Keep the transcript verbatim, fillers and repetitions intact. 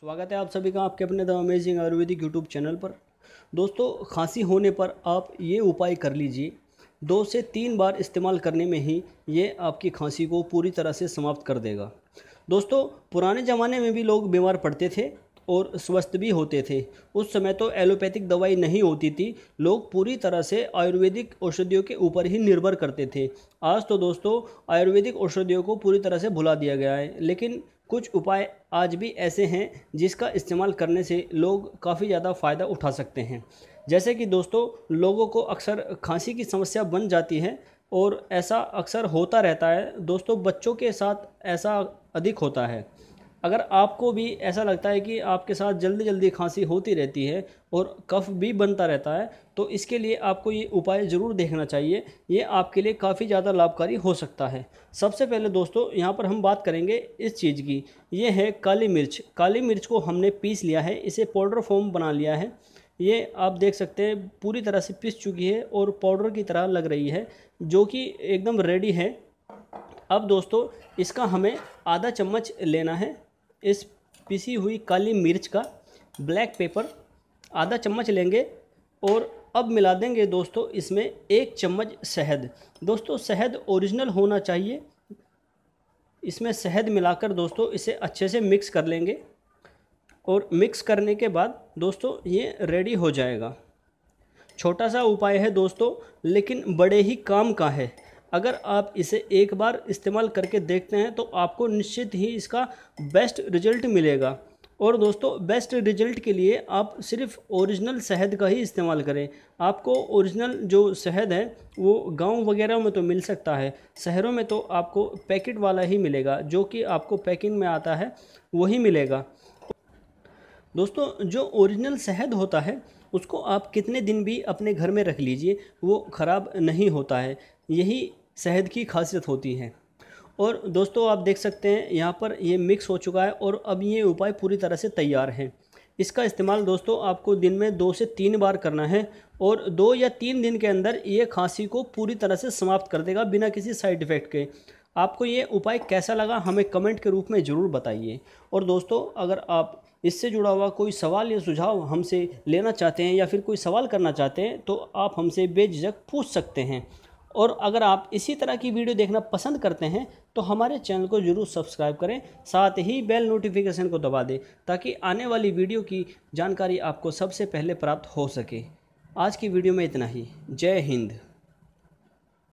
स्वागत है आप सभी का आपके अपने the amazing Ayurvedic YouTube channel पर। दोस्तों, खांसी होने पर आप ये उपाय कर लीजिए। दो से तीन बार इस्तेमाल करने में ही ये आपकी खांसी को पूरी तरह से समाप्त कर देगा। दोस्तों, पुराने ज़माने में भी लोग बीमार पड़ते थे और स्वस्थ भी होते थे। उस समय तो एलोपैथिक दवाई नहीं होती थी, लोग पूरी तरह से आयुर्वेदिक औषधियों के ऊपर ही निर्भर करते थे। आज तो दोस्तों आयुर्वेदिक औषधियों को पूरी तरह से भुला दिया गया है, लेकिन कुछ उपाय आज भी ऐसे हैं जिसका इस्तेमाल करने से लोग काफ़ी ज़्यादा फ़ायदा उठा सकते हैं। जैसे कि दोस्तों, लोगों को अक्सर खांसी की समस्या बन जाती है और ऐसा अक्सर होता रहता है। दोस्तों, बच्चों के साथ ऐसा अधिक होता है। अगर आपको भी ऐसा लगता है कि आपके साथ जल्दी जल्दी खांसी होती रहती है और कफ भी बनता रहता है, तो इसके लिए आपको ये उपाय ज़रूर देखना चाहिए। ये आपके लिए काफ़ी ज़्यादा लाभकारी हो सकता है। सबसे पहले दोस्तों, यहाँ पर हम बात करेंगे इस चीज़ की, ये है काली मिर्च। काली मिर्च को हमने पीस लिया है, इसे पाउडर फॉर्म बना लिया है। ये आप देख सकते हैं पूरी तरह से पीस चुकी है और पाउडर की तरह लग रही है, जो कि एकदम रेडी है। अब दोस्तों, इसका हमें आधा चम्मच लेना है, इस पिसी हुई काली मिर्च का। ब्लैक पेपर आधा चम्मच लेंगे और अब मिला देंगे दोस्तों इसमें एक चम्मच शहद। दोस्तों, शहद ओरिजिनल होना चाहिए। इसमें शहद मिलाकर दोस्तों इसे अच्छे से मिक्स कर लेंगे और मिक्स करने के बाद दोस्तों ये रेडी हो जाएगा। छोटा सा उपाय है दोस्तों, लेकिन बड़े ही काम का है। अगर आप इसे एक बार इस्तेमाल करके देखते हैं तो आपको निश्चित ही इसका बेस्ट रिजल्ट मिलेगा। और दोस्तों, बेस्ट रिजल्ट के लिए आप सिर्फ ओरिजिनल शहद का ही इस्तेमाल करें। आपको ओरिजिनल जो शहद है वो गांव वगैरह में तो मिल सकता है, शहरों में तो आपको पैकेट वाला ही मिलेगा, जो कि आपको पैकिंग में आता है वही मिलेगा। दोस्तों, जो ओरिजिनल शहद होता है उसको आप कितने दिन भी अपने घर में रख लीजिए, वो ख़राब नहीं होता है। यही शहद की खासियत होती है। और दोस्तों, आप देख सकते हैं यहाँ पर ये मिक्स हो चुका है और अब ये उपाय पूरी तरह से तैयार है। इसका इस्तेमाल दोस्तों आपको दिन में दो से तीन बार करना है और दो या तीन दिन के अंदर ये खांसी को पूरी तरह से समाप्त कर देगा बिना किसी साइड इफ़ेक्ट के। आपको ये उपाय कैसा लगा हमें कमेंट के रूप में ज़रूर बताइए। और दोस्तों, अगर आप इससे जुड़ा हुआ कोई सवाल या सुझाव हमसे लेना चाहते हैं या फिर कोई सवाल करना चाहते हैं तो आप हमसे बेझिझक पूछ सकते हैं। और अगर आप इसी तरह की वीडियो देखना पसंद करते हैं तो हमारे चैनल को ज़रूर सब्सक्राइब करें, साथ ही बेल नोटिफिकेशन को दबा दें ताकि आने वाली वीडियो की जानकारी आपको सबसे पहले प्राप्त हो सके। आज की वीडियो में इतना ही। जय हिंद।